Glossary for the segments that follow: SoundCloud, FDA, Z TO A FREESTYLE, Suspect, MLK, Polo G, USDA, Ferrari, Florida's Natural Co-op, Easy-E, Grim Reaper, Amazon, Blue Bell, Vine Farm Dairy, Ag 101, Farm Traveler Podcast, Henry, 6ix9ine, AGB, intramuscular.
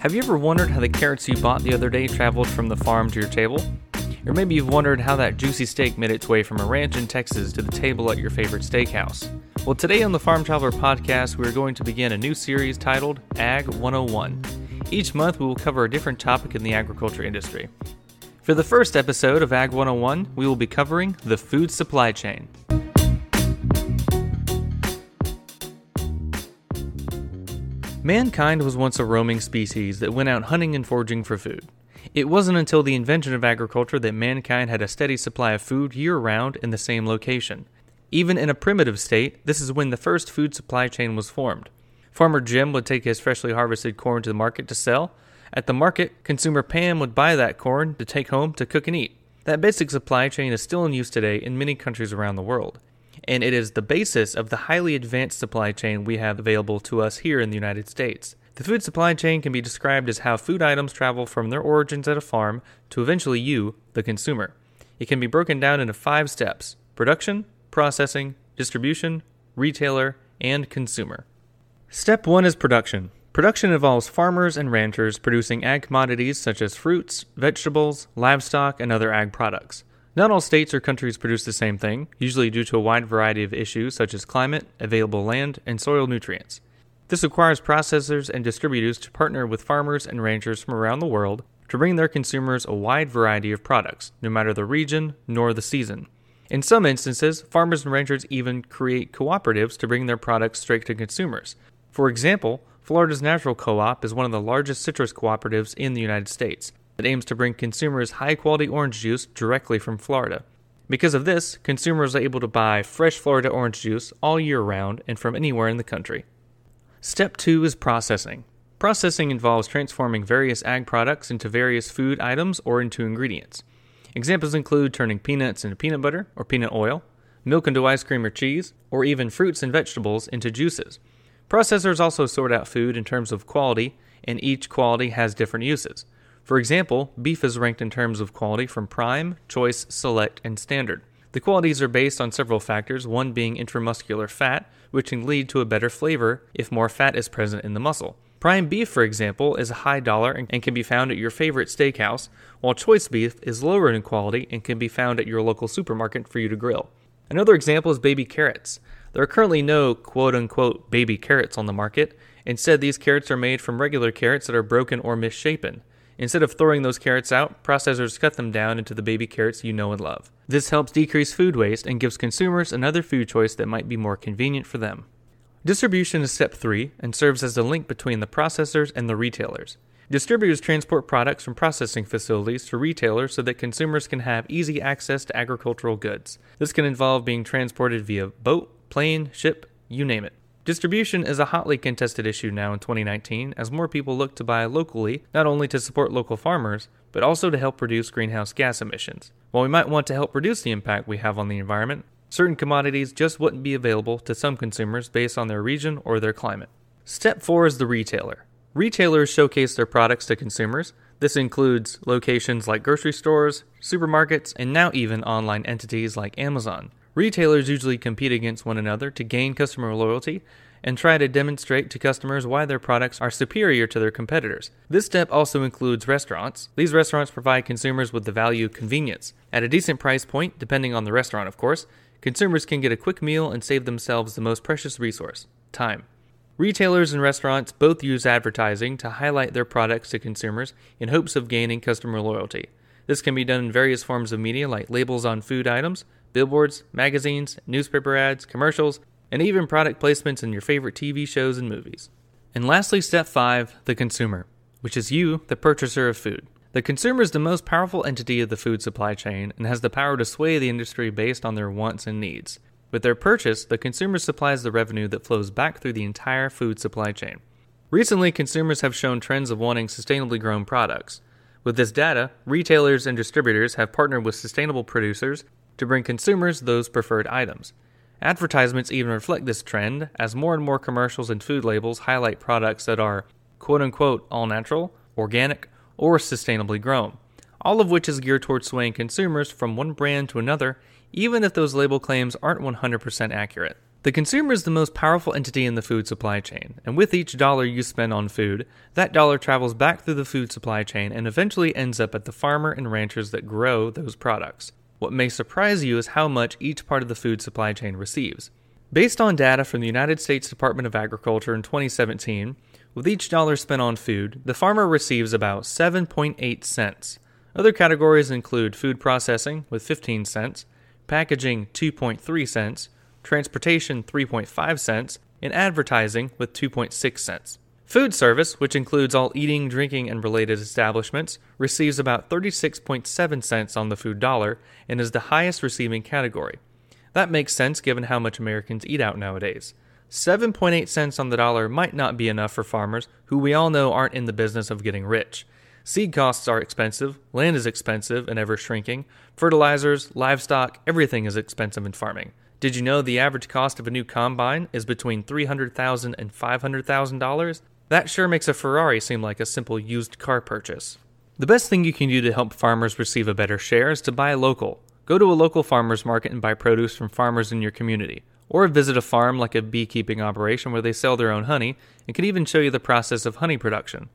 Have you ever wondered how the carrots you bought the other day traveled from the farm to your table? Or maybe you've wondered how that juicy steak made its way from a ranch in Texas to the table at your favorite steakhouse. Well, today on the Farm Traveler Podcast, we are going to begin a new series titled Ag 101. Each month, we will cover a different topic in the agriculture industry. For the first episode of Ag 101, we will be covering the food supply chain. Mankind was once a roaming species that went out hunting and foraging for food. It wasn't until the invention of agriculture that mankind had a steady supply of food year-round in the same location. Even in a primitive state, this is when the first food supply chain was formed. Farmer Jim would take his freshly harvested corn to the market to sell. At the market, consumer Pam would buy that corn to take home to cook and eat. That basic supply chain is still in use today in many countries around the world, and it is the basis of the highly advanced supply chain we have available to us here in the United States. The food supply chain can be described as how food items travel from their origins at a farm to eventually you, the consumer. It can be broken down into 5 steps: production, processing, distribution, retailer, and consumer. Step 1 is production. Production involves farmers and ranchers producing ag commodities such as fruits, vegetables, livestock, and other ag products. Not all states or countries produce the same thing, usually due to a wide variety of issues such as climate, available land, and soil nutrients. This requires processors and distributors to partner with farmers and ranchers from around the world to bring their consumers a wide variety of products, no matter the region nor the season. In some instances, farmers and ranchers even create cooperatives to bring their products straight to consumers. For example, Florida's Natural Co-op is one of the largest citrus cooperatives in the United States. It aims to bring consumers high-quality orange juice directly from Florida. Because of this, consumers are able to buy fresh Florida orange juice all year round and from anywhere in the country. Step 2 is processing. Processing involves transforming various ag products into various food items or into ingredients. Examples include turning peanuts into peanut butter or peanut oil, milk into ice cream or cheese, or even fruits and vegetables into juices. Processors also sort out food in terms of quality, and each quality has different uses. For example, beef is ranked in terms of quality from prime, choice, select, and standard. The qualities are based on several factors, one being intramuscular fat, which can lead to a better flavor if more fat is present in the muscle. Prime beef, for example, is a high dollar and can be found at your favorite steakhouse, while choice beef is lower in quality and can be found at your local supermarket for you to grill. Another example is baby carrots. There are currently no quote-unquote baby carrots on the market. Instead, these carrots are made from regular carrots that are broken or misshapen. Instead of throwing those carrots out, processors cut them down into the baby carrots you know and love. This helps decrease food waste and gives consumers another food choice that might be more convenient for them. Distribution is step 3 and serves as the link between the processors and the retailers. Distributors transport products from processing facilities to retailers so that consumers can have easy access to agricultural goods. This can involve being transported via boat, plane, ship, you name it. Distribution is a hotly contested issue now in 2019 as more people look to buy locally, not only to support local farmers, but also to help reduce greenhouse gas emissions. While we might want to help reduce the impact we have on the environment, certain commodities just wouldn't be available to some consumers based on their region or their climate. Step 4 is the retailer. Retailers showcase their products to consumers. This includes locations like grocery stores, supermarkets, and now even online entities like Amazon. Retailers usually compete against one another to gain customer loyalty and try to demonstrate to customers why their products are superior to their competitors. This step also includes restaurants. These restaurants provide consumers with the value of convenience. At a decent price point, depending on the restaurant, of course, consumers can get a quick meal and save themselves the most precious resource, time. Retailers and restaurants both use advertising to highlight their products to consumers in hopes of gaining customer loyalty. This can be done in various forms of media like labels on food items, billboards, magazines, newspaper ads, commercials, and even product placements in your favorite TV shows and movies. And lastly, step 5, the consumer, which is you, the purchaser of food. The consumer is the most powerful entity of the food supply chain and has the power to sway the industry based on their wants and needs. With their purchase, the consumer supplies the revenue that flows back through the entire food supply chain. Recently, consumers have shown trends of wanting sustainably grown products. With this data, retailers and distributors have partnered with sustainable producers to bring consumers those preferred items. Advertisements even reflect this trend, as more and more commercials and food labels highlight products that are quote-unquote all-natural, organic, or sustainably grown, all of which is geared towards swaying consumers from one brand to another, even if those label claims aren't 100% accurate. The consumer is the most powerful entity in the food supply chain, and with each dollar you spend on food, that dollar travels back through the food supply chain and eventually ends up at the farmer and ranchers that grow those products. What may surprise you is how much each part of the food supply chain receives. Based on data from the United States Department of Agriculture in 2017, with each dollar spent on food, the farmer receives about 7.8 cents. Other categories include food processing with 15 cents, packaging 2.3 cents, transportation 3.5 cents, and advertising with 2.6 cents. Food service, which includes all eating, drinking, and related establishments, receives about 36.7 cents on the food dollar and is the highest receiving category. That makes sense given how much Americans eat out nowadays. 7.8 cents on the dollar might not be enough for farmers who we all know aren't in the business of getting rich. Seed costs are expensive, land is expensive and ever shrinking, fertilizers, livestock, everything is expensive in farming. Did you know the average cost of a new combine is between $300,000 and $500,000? That sure makes a Ferrari seem like a simple used car purchase. The best thing you can do to help farmers receive a better share is to buy local. Go to a local farmer's market and buy produce from farmers in your community. Or visit a farm like a beekeeping operation where they sell their own honey and can even show you the process of honey production.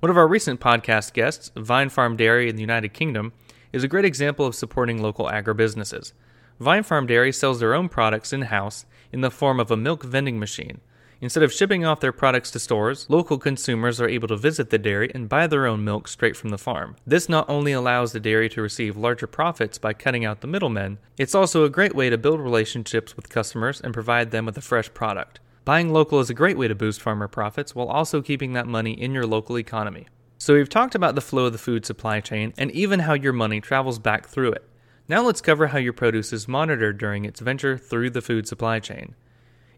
One of our recent podcast guests, Vine Farm Dairy in the United Kingdom, is a great example of supporting local agribusinesses. Vine Farm Dairy sells their own products in-house in the form of a milk vending machine. Instead of shipping off their products to stores, local consumers are able to visit the dairy and buy their own milk straight from the farm. This not only allows the dairy to receive larger profits by cutting out the middlemen, it's also a great way to build relationships with customers and provide them with a fresh product. Buying local is a great way to boost farmer profits while also keeping that money in your local economy. So we've talked about the flow of the food supply chain and even how your money travels back through it. Now let's cover how your produce is monitored during its venture through the food supply chain.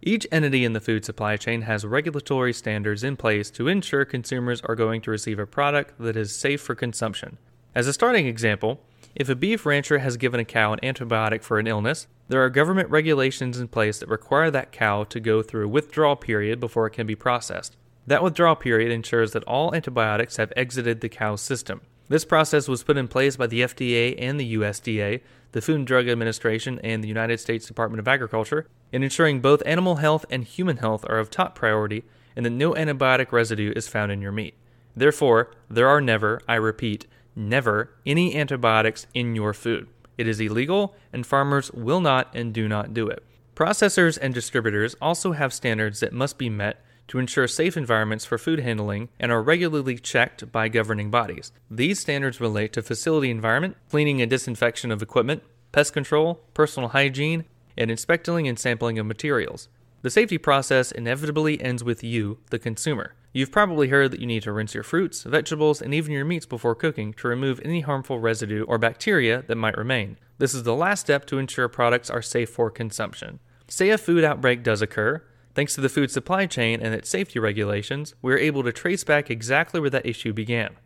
Each entity in the food supply chain has regulatory standards in place to ensure consumers are going to receive a product that is safe for consumption. As a starting example, if a beef rancher has given a cow an antibiotic for an illness, there are government regulations in place that require that cow to go through a withdrawal period before it can be processed. That withdrawal period ensures that all antibiotics have exited the cow's system. This process was put in place by the FDA and the USDA, the Food and Drug Administration, and the United States Department of Agriculture, in ensuring both animal health and human health are of top priority and that no antibiotic residue is found in your meat. Therefore, there are never, I repeat, never any antibiotics in your food. It is illegal, and farmers will not and do not do it. Processors and distributors also have standards that must be met to ensure safe environments for food handling and are regularly checked by governing bodies. These standards relate to facility environment, cleaning and disinfection of equipment, pest control, personal hygiene, and inspecting and sampling of materials. The safety process inevitably ends with you, the consumer. You've probably heard that you need to rinse your fruits, vegetables, and even your meats before cooking to remove any harmful residue or bacteria that might remain. This is the last step to ensure products are safe for consumption. Say a food outbreak does occur, thanks to the food supply chain and its safety regulations, we are able to trace back exactly where that issue began.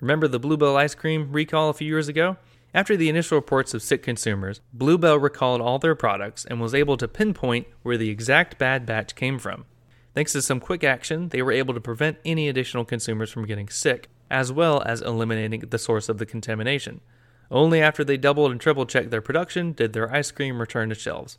Remember the Blue Bell ice cream recall a few years ago? After the initial reports of sick consumers, Blue Bell recalled all their products and was able to pinpoint where the exact bad batch came from. Thanks to some quick action, they were able to prevent any additional consumers from getting sick, as well as eliminating the source of the contamination. Only after they doubled and triple-checked their production did their ice cream return to shelves.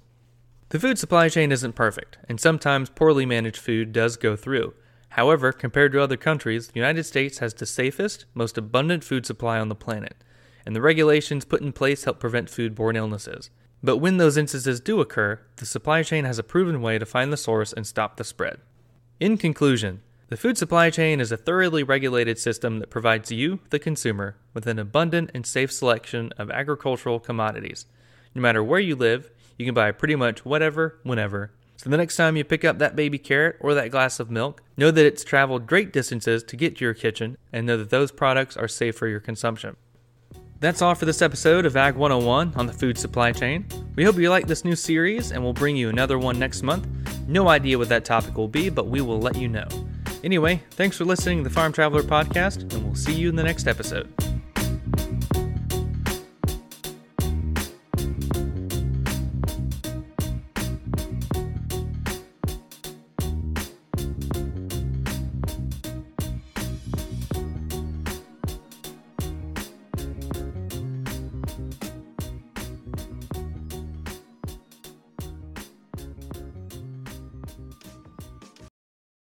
The food supply chain isn't perfect, and sometimes poorly managed food does go through. However, compared to other countries, the United States has the safest, most abundant food supply on the planet, and the regulations put in place help prevent foodborne illnesses. But when those instances do occur, the supply chain has a proven way to find the source and stop the spread. In conclusion, the food supply chain is a thoroughly regulated system that provides you, the consumer, with an abundant and safe selection of agricultural commodities. No matter where you live, you can buy pretty much whatever, whenever. So the next time you pick up that baby carrot or that glass of milk, know that it's traveled great distances to get to your kitchen and know that those products are safe for your consumption. That's all for this episode of Ag 101 on the food supply chain. We hope you like this new series and we'll bring you another one next month. No idea what that topic will be, but we will let you know. Anyway, thanks for listening to the Farm Traveler Podcast, and we'll see you in the next episode.